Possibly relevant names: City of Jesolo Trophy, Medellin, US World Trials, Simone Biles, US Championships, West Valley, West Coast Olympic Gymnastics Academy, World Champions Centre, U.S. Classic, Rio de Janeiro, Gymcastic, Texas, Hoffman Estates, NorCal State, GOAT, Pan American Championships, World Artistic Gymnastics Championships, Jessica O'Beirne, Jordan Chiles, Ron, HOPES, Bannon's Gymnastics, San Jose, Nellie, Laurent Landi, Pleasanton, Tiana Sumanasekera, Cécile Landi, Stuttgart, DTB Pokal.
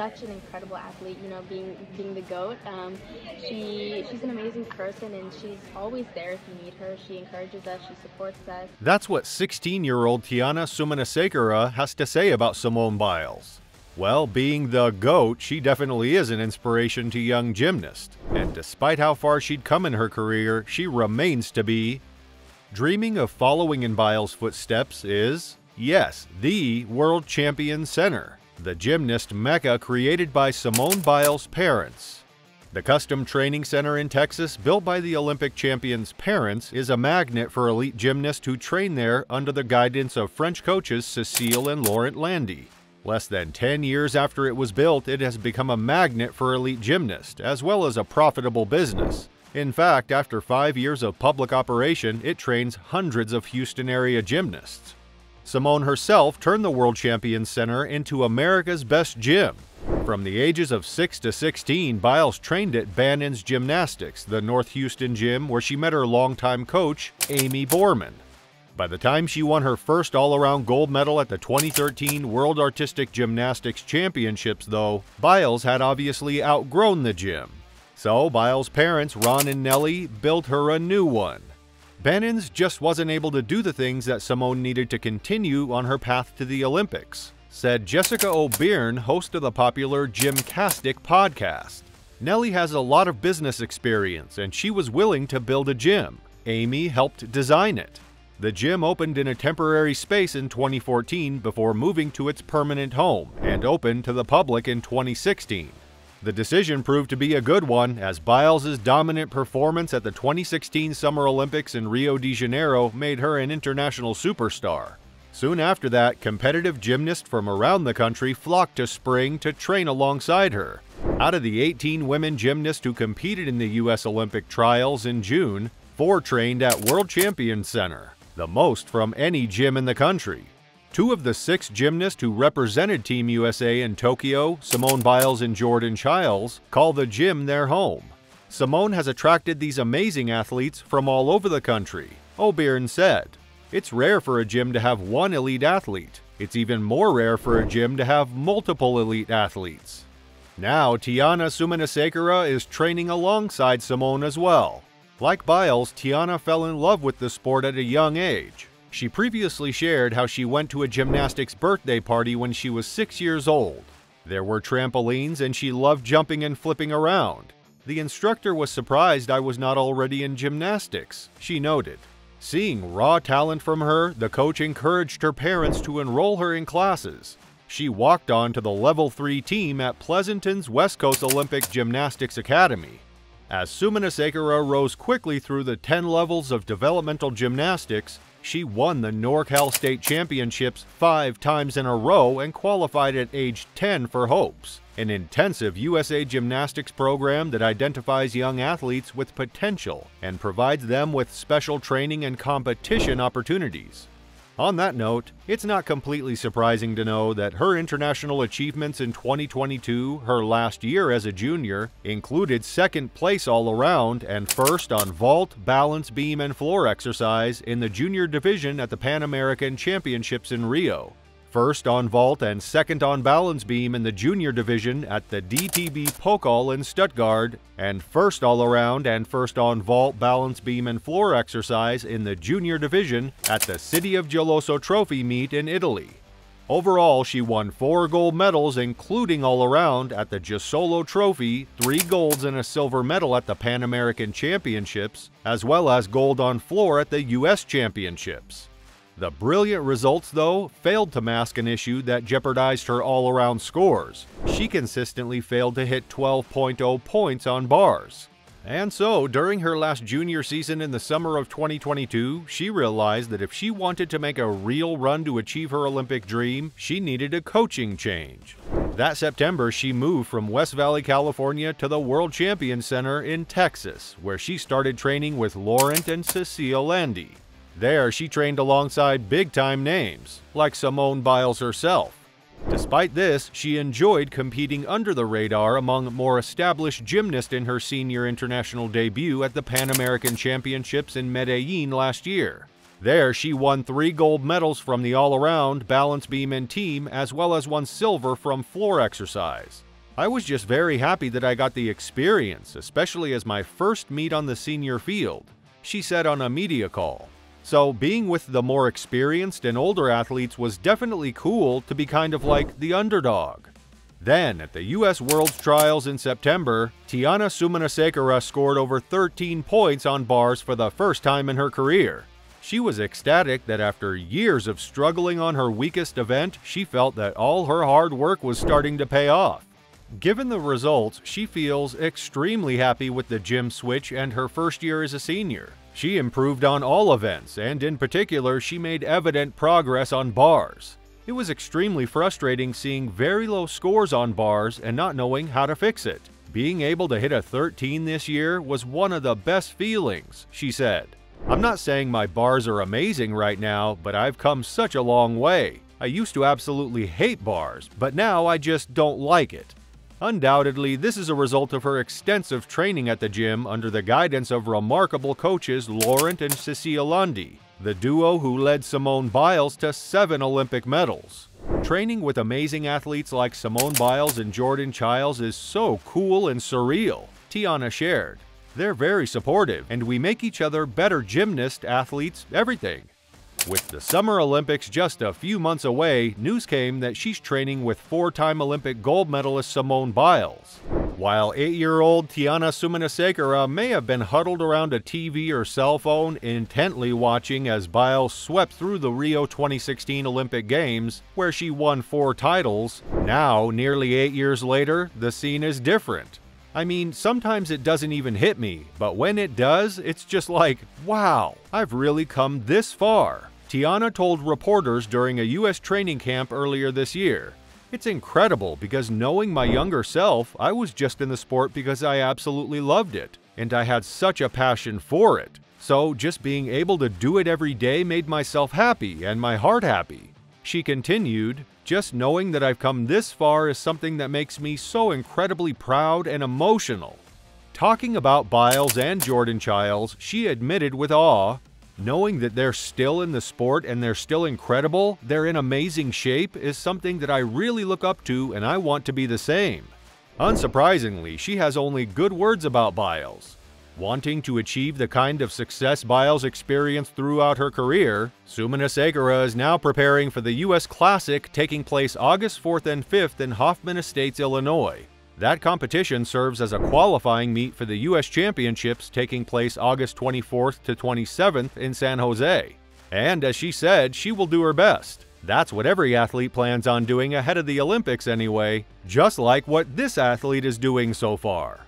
such an incredible athlete, you know, being the GOAT. She's an amazing person, and she's always there if you need her. She encourages us, she supports us. That's what 16-year-old Tiana Sumanasekera has to say about Simone Biles. Well, being the GOAT, she definitely is an inspiration to young gymnasts. And despite how far she'd come in her career, she remains to be. Dreaming of following in Biles' footsteps is, yes, the World Champions Centre, the gymnast mecca created by Simone Biles' parents. The custom training center in Texas, built by the Olympic champion's parents, is a magnet for elite gymnasts who train there under the guidance of French coaches Cécile and Laurent Landi. Less than 10 years after it was built, it has become a magnet for elite gymnasts, as well as a profitable business. In fact, after 5 years of public operation, it trains hundreds of Houston-area gymnasts. Simone herself turned the World Champions Center into America's best gym. From the ages of 6 to 16, Biles trained at Bannon's Gymnastics, the North Houston gym where she met her longtime coach, Aimee Boorman. By the time she won her first all-around gold medal at the 2013 World Artistic Gymnastics Championships, though, Biles had obviously outgrown the gym. So Biles' parents, Ron and Nellie, built her a new one. Bannon's just wasn't able to do the things that Simone needed to continue on her path to the Olympics, said Jessica O'Beirne, host of the popular Gymcastic podcast. Nellie has a lot of business experience, and she was willing to build a gym. Aimee helped design it. The gym opened in a temporary space in 2014 before moving to its permanent home and opened to the public in 2016. The decision proved to be a good one, as Biles' dominant performance at the 2016 Summer Olympics in Rio de Janeiro made her an international superstar. Soon after that, competitive gymnasts from around the country flocked to spring to train alongside her. Out of the 18 women gymnasts who competed in the US Olympic Trials in June, 4 trained at World Champions Center, the most from any gym in the country. 2 of the 6 gymnasts who represented Team USA in Tokyo, Simone Biles and Jordan Chiles, call the gym their home. Simone has attracted these amazing athletes from all over the country, O'Beirne said. It's rare for a gym to have one elite athlete. It's even more rare for a gym to have multiple elite athletes. Now, Tiana Sumanasekera is training alongside Simone as well. Like Biles, Tiana fell in love with the sport at a young age. She previously shared how she went to a gymnastics birthday party when she was 6 years old. There were trampolines, and she loved jumping and flipping around. The instructor was surprised I was not already in gymnastics, she noted. Seeing raw talent from her, the coach encouraged her parents to enroll her in classes. She walked on to the Level 3 team at Pleasanton's West Coast Olympic Gymnastics Academy. As Sumanasekera rose quickly through the 10 levels of developmental gymnastics, she won the NorCal State Championships 5 times in a row and qualified at age 10 for HOPES, an intensive USA Gymnastics program that identifies young athletes with potential and provides them with special training and competition opportunities. On that note, it's not completely surprising to know that her international achievements in 2022, her last year as a junior, included second place all around and first on vault, balance beam, and floor exercise in the junior division at the Pan American Championships in Rio, first on vault and second on balance beam in the junior division at the DTB Pokal in Stuttgart, and first all around and first on vault, balance beam, and floor exercise in the junior division at the City of Jesolo Trophy meet in Italy. Overall, she won 4 gold medals, including all around at the Jesolo Trophy, 3 golds and a silver medal at the Pan American Championships, as well as gold on floor at the US Championships. The brilliant results, though, failed to mask an issue that jeopardized her all-around scores. She consistently failed to hit 12.0 points on bars. And so, during her last junior season in the summer of 2022, she realized that if she wanted to make a real run to achieve her Olympic dream, she needed a coaching change. That September, she moved from West Valley, California to the World Champions Center in Texas, where she started training with Laurent and Cécile Landi. There, she trained alongside big-time names, like Simone Biles herself. Despite this, she enjoyed competing under the radar among more established gymnasts in her senior international debut at the Pan American Championships in Medellin last year. There, she won 3 gold medals from the all-around, balance beam, and team, as well as 1 silver from floor exercise. I was just very happy that I got the experience, especially as my first meet on the senior field," she said on a media call. "So being with the more experienced and older athletes was definitely cool to be kind of like the underdog." Then, at the US World Trials in September, Tiana Sumanasekera scored over 13 points on bars for the first time in her career. She was ecstatic that after years of struggling on her weakest event, she felt that all her hard work was starting to pay off. Given the results, she feels extremely happy with the gym switch and her first year as a senior. She improved on all events, and in particular, she made evident progress on bars. "It was extremely frustrating seeing very low scores on bars and not knowing how to fix it. Being able to hit a 13 this year was one of the best feelings," she said. "I'm not saying my bars are amazing right now, but I've come such a long way. I used to absolutely hate bars, but now I just don't like it." Undoubtedly, this is a result of her extensive training at the gym under the guidance of remarkable coaches Laurent and Cécile Landi, the duo who led Simone Biles to 7 Olympic medals. "Training with amazing athletes like Simone Biles and Jordan Chiles is so cool and surreal," Tiana shared. "They're very supportive, and we make each other better gymnasts, athletes, everything." With the Summer Olympics just a few months away, news came that she's training with four-time Olympic gold medalist Simone Biles. While 8-year-old Tiana Sumanasekera may have been huddled around a TV or cell phone, intently watching as Biles swept through the Rio 2016 Olympic Games, where she won 4 titles, now, nearly 8 years later, the scene is different. "I mean, sometimes it doesn't even hit me, but when it does, it's just like, wow, I've really come this far," Tiana told reporters during a U.S. training camp earlier this year. "It's incredible because knowing my younger self, I was just in the sport because I absolutely loved it, and I had such a passion for it. So just being able to do it every day made myself happy and my heart happy." She continued, "Just knowing that I've come this far is something that makes me so incredibly proud and emotional." Talking about Biles and Jordan Chiles, she admitted with awe, "Knowing that they're still in the sport and they're still incredible, they're in amazing shape, is something that I really look up to and I want to be the same." Unsurprisingly, she has only good words about Biles. Wanting to achieve the kind of success Biles experienced throughout her career, Sumanasekera is now preparing for the U.S. Classic taking place August 4th and 5th in Hoffman Estates, Illinois. That competition serves as a qualifying meet for the U.S. Championships taking place August 24th to 27th in San Jose. And as she said, she will do her best. That's what every athlete plans on doing ahead of the Olympics anyway, just like what this athlete is doing so far.